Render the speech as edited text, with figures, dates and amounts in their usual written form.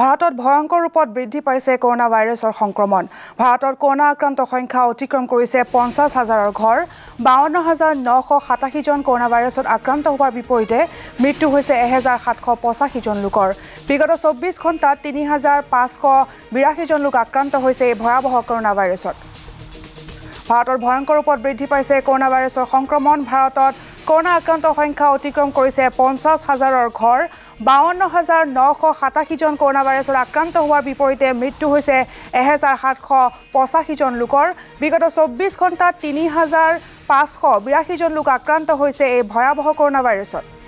ভাৰতত ভয়ঙ্কৰ ৰূপত বৃদ্ধি পাইছে কৰোনা ভাইৰাসৰ সংক্ৰমণ ভাৰতত কৰোনা আক্ৰান্ত সংখ্যা অতিক্ৰম কৰিছে 50,000ৰ ঘৰ 52,987 জন কৰোনা ভাইৰাছত আক্ৰান্ত হোৱাৰ বিপৰীতে মৃত্যু হৈছে 1,785 জন লোকৰ বিগত 24 ঘণ্টাত 3,582 জন লোক আক্ৰান্ত হৈছে এই ভয়াবহ কৰোনা ভাইৰাছত ভাৰতৰ ভয়ঙ্কৰ ৰূপত বৃদ্ধি পাইছে কৰোনা ভাইৰাছৰ সংক্ৰমণ ভাৰতত কৰোনা আক্ৰান্ত সংখ্যা অতিক্ৰম কৰিছে 50,000ৰ ঘৰ 52,987 জন কৰোনা ভাইৰাছৰ আক্ৰান্ত হোৱাৰ বিপৰীতে মৃত্যু হৈছে 1,785 জন লোকৰ বিগত 24 ঘণ্টাত 3,582 জন লোক আক্ৰান্ত হৈছে এই ভয়াবহ কৰোনা ভাইৰাছত